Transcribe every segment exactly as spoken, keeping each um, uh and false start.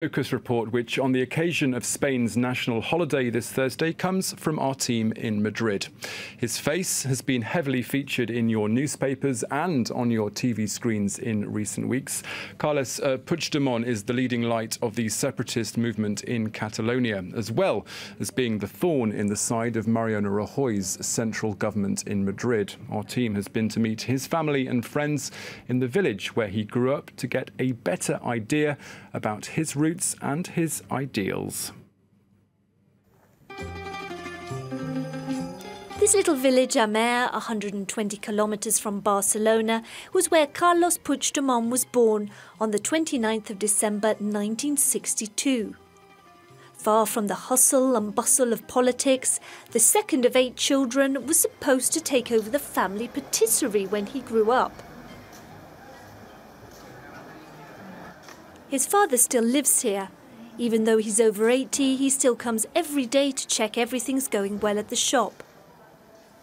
Focus report, which on the occasion of Spain's national holiday this Thursday, comes from our team in Madrid. His face has been heavily featured in your newspapers and on your T V screens in recent weeks. Carles uh, Puigdemont is the leading light of the separatist movement in Catalonia, as well as being the thorn in the side of Mariano Rajoy's central government in Madrid. Our team has been to meet his family and friends in the village where he grew up to get a better idea about his roots and his ideals. This little village, Amer, one hundred twenty kilometres from Barcelona, was where Carles Puigdemont was born on the twenty-ninth of December nineteen sixty-two. Far from the hustle and bustle of politics, the second of eight children was supposed to take over the family patisserie when he grew up. His father still lives here. Even though he's over eighty, he still comes every day to check everything's going well at the shop.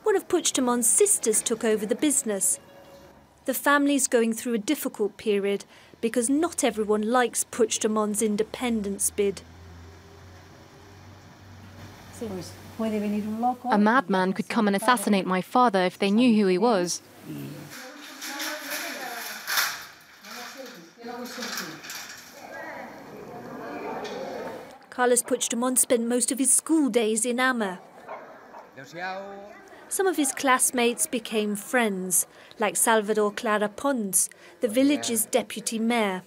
One of Puigdemont's sisters took over the business. The family's going through a difficult period because not everyone likes Puigdemont's independence bid. A madman could come and assassinate my father if they knew who he was. Carles Puigdemont spent most of his school days in Amer. Some of his classmates became friends, like Salvador Clara Pons, the village's deputy mayor.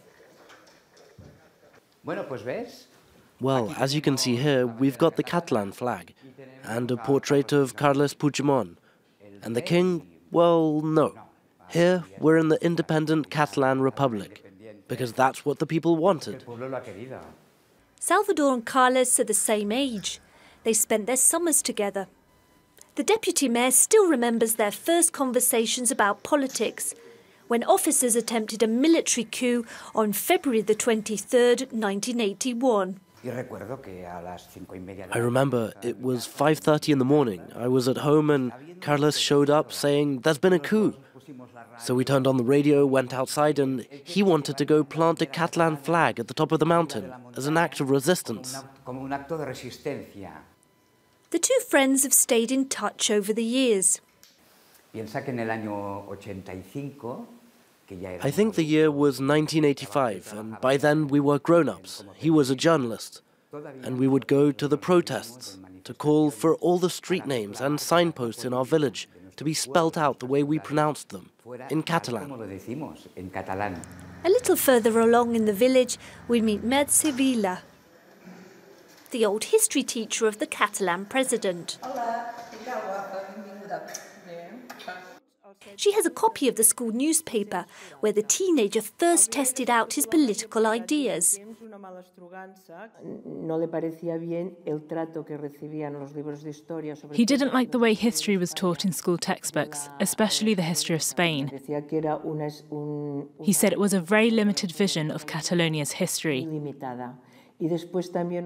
Well, as you can see here, we've got the Catalan flag and a portrait of Carles Puigdemont. And the king, well, no. Here, we're in the independent Catalan Republic, because that's what the people wanted. Salvador and Carles are the same age. They spent their summers together. The deputy mayor still remembers their first conversations about politics, when officers attempted a military coup on February the twenty-third, nineteen eighty-one. I remember it was five thirty in the morning. I was at home and Carles showed up saying, "There's been a coup." So we turned on the radio, went outside, and he wanted to go plant a Catalan flag at the top of the mountain as an act of resistance. The two friends have stayed in touch over the years. I think the year was nineteen eighty-five, and by then we were grown-ups. He was a journalist, and we would go to the protests to call for all the street names and signposts in our village to be spelt out the way we pronounced them, in Catalan. A little further along in the village, we meet Merce Vila, the old history teacher of the Catalan president. She has a copy of the school newspaper, where the teenager first tested out his political ideas. He didn't like the way history was taught in school textbooks, especially the history of Spain. He said it was a very limited vision of Catalonia's history.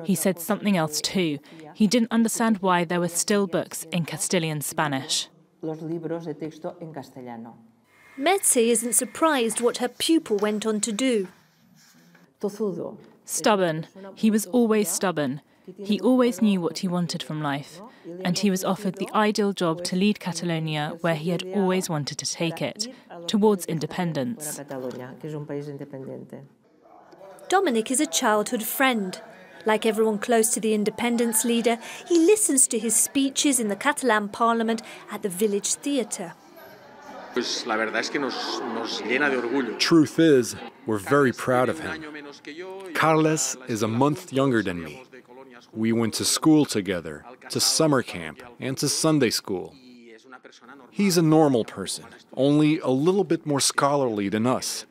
He said something else too. He didn't understand why there were still books in Castilian Spanish. Merce isn't surprised what her pupil went on to do. Stubborn. He was always stubborn. He always knew what he wanted from life, and he was offered the ideal job to lead Catalonia where he had always wanted to take it, towards independence. Dominic is a childhood friend. Like everyone close to the independence leader, he listens to his speeches in the Catalan parliament at the village theatre. Truth is, we're very proud of him. Carles is a month younger than me. We went to school together, to summer camp, and to Sunday school. He's a normal person, only a little bit more scholarly than us.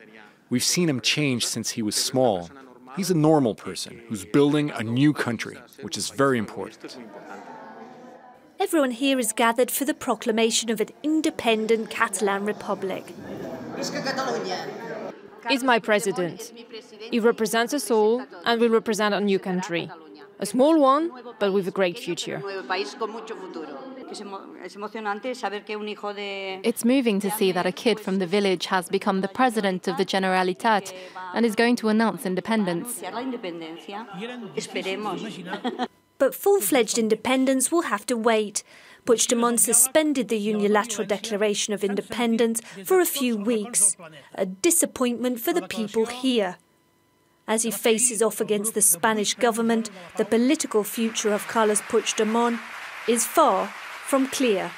We've seen him change since he was small. He's a normal person who's building a new country, which is very important. Everyone here is gathered for the proclamation of an independent Catalan republic. He's my president. He represents us all and will represent a new country. A small one, but with a great future. It's moving to see that a kid from the village has become the president of the Generalitat and is going to announce independence. But full-fledged independence will have to wait. Puigdemont suspended the unilateral declaration of independence for a few weeks, a disappointment for the people here. As he faces off against the Spanish government, the political future of Carles Puigdemont is far from clear.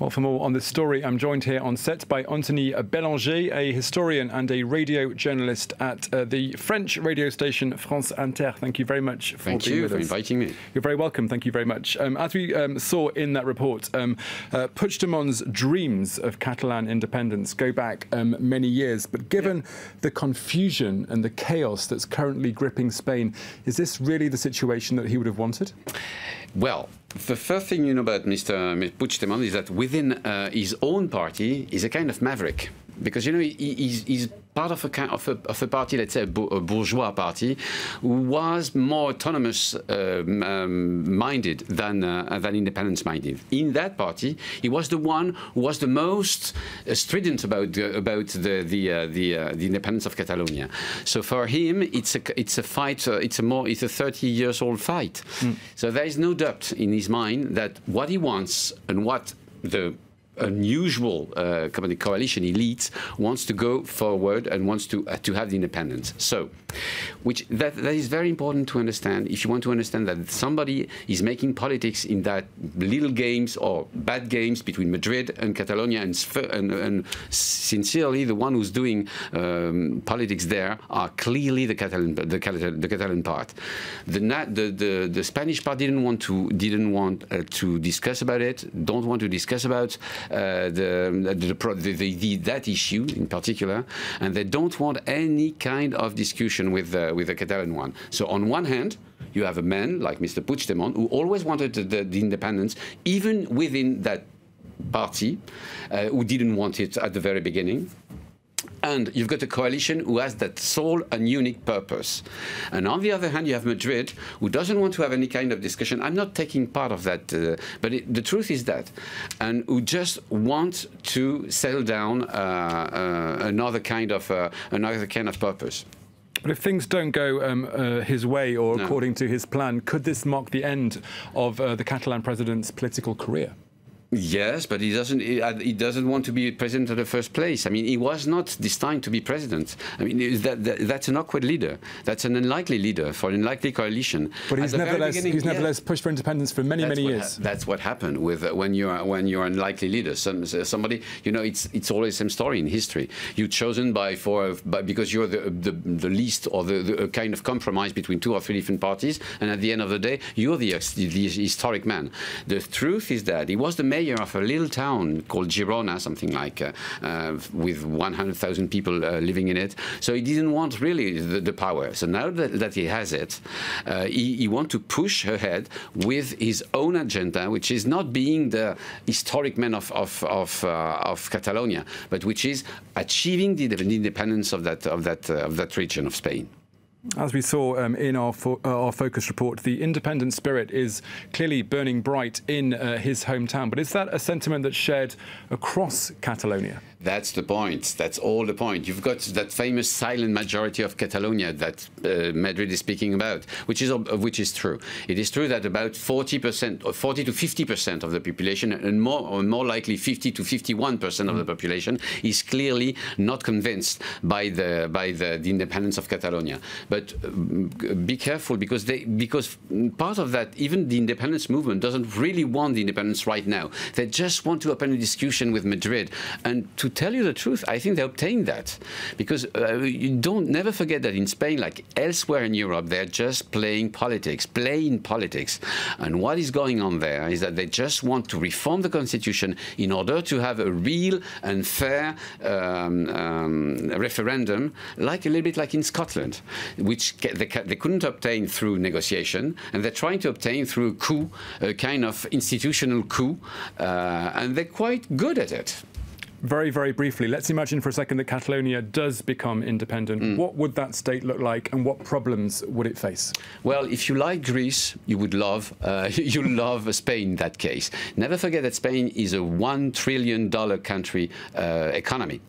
Well, for more on this story, I'm joined here on set by Anthony Bellanger, a historian and a radio journalist at uh, the French radio station France Inter. Thank you very much for Thank being you with for us. inviting me. You're very welcome. Thank you very much. Um, as we um, saw in that report, um, uh, Puigdemont's dreams of Catalan independence go back um, many years. But given yeah. the confusion and the chaos that's currently gripping Spain, is this really the situation that he would have wanted? Well, the first thing you know about Mister Puigdemont is that within uh, his own party, he's a kind of maverick. Because, you know, he, he's, he's part of a, kind of, a, of a party, let's say a bourgeois party, who was more autonomous-minded uh, um, than, uh, than independence-minded. In that party, he was the one who was the most uh, strident about, uh, about the, the, uh, the, uh, the independence of Catalonia. So for him, it's a, it's a fight, uh, it's a more, it's a thirty-years-old fight. Mm. So there is no doubt in his mind that what he wants and what the unusual uh, coalition elite wants to go forward and wants to uh, to have the independence. So, which that, that is very important to understand if you want to understand that somebody is making politics in that little games or bad games between Madrid and Catalonia, and and, and sincerely the one who's doing um, politics there are clearly the Catalan the Catalan, the Catalan part. The, the the the Spanish part didn't want to didn't want uh, to discuss about it. Don't want to discuss about. Uh, the, the, the, the, the, that issue in particular, and they don't want any kind of discussion with the, with the Catalan one. So on one hand, you have a man like Mister Puigdemont who always wanted the, the independence, even within that party, uh, who didn't want it at the very beginning. And you've got a coalition who has that sole and unique purpose. And on the other hand, you have Madrid, who doesn't want to have any kind of discussion. I'm not taking part of that, uh, but it, the truth is that. And who just want to settle down uh, uh, another kind of uh, another kind of purpose. But if things don't go um, uh, his way or no. according to his plan, could this mark the end of uh, the Catalan president's political career? Yes, but he doesn't. He doesn't want to be president in the first place. I mean, he was not destined to be president. I mean, that, that, that's an awkward leader. That's an unlikely leader for an unlikely coalition. But he's nevertheless, he's nevertheless yeah. pushed for independence for many, that's many years. That's what happened with uh, when you are when you are unlikely leader. Some, somebody, you know, it's it's always the same story in history. You're chosen by for by, because you're the the, the least or the, the kind of compromise between two or three different parties, and at the end of the day, you're the the historic man. The truth is that he was the mayor of a little town called Girona, something like uh, uh, with one hundred thousand people uh, living in it. So he didn't want really the, the power. So now that, that he has it, uh, he, he wants to push ahead with his own agenda, which is not being the historic man of of of, uh, of Catalonia, but which is achieving the independence of that of that uh, of that region of Spain. As we saw um, in our, fo our focus report, the independent spirit is clearly burning bright in uh, his hometown. But is that a sentiment that's shared across Catalonia? That's the point. That's all the point. You've got that famous silent majority of Catalonia that uh, Madrid is speaking about, which is which is true. It is true that about forty percent, or forty to fifty percent of the population, and more or more likely fifty to fifty-one percent of the population, is clearly not convinced by the by the, the independence of Catalonia. But um, be careful, because they because part of that, even the independence movement doesn't really want the independence right now. They just want to open a discussion with Madrid, and to tell you the truth, I think they obtained that, because uh, you don't never forget that in Spain, like elsewhere in Europe, they're just playing politics, playing politics. And what is going on there is that they just want to reform the constitution in order to have a real and fair um, um, referendum, like a little bit like in Scotland, which they, they couldn't obtain through negotiation, and they're trying to obtain through a coup, a kind of institutional coup, uh, and they're quite good at it. very, very briefly, let's imagine for a second that Catalonia does become independent. Mm. What would that state look like, and what problems would it face? Well, if you like Greece, you would love uh, you love Spain in that case. Never forget that Spain is a one trillion dollar country uh, economy.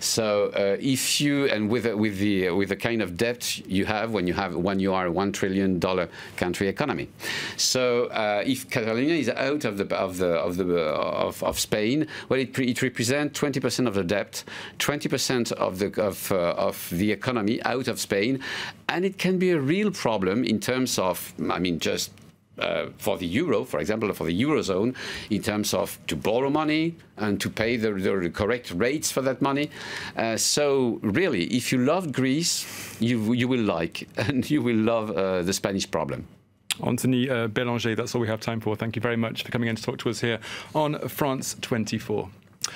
So uh, if you and with uh, with the uh, with the kind of debt you have when you have when you are a one trillion dollar country economy. So uh, if Catalonia is out of the of the of the of, of Spain, well, it it represents twenty percent of the debt, twenty percent of the of, uh, of the economy out of Spain, and it can be a real problem in terms of, I mean, just uh, for the euro, for example, for the eurozone, in terms of to borrow money and to pay the, the correct rates for that money. Uh, so really, if you love Greece, you you will like and you will love uh, the Spanish problem. Anthony uh, Bellanger, that's all we have time for. Thank you very much for coming in to talk to us here on France twenty-four.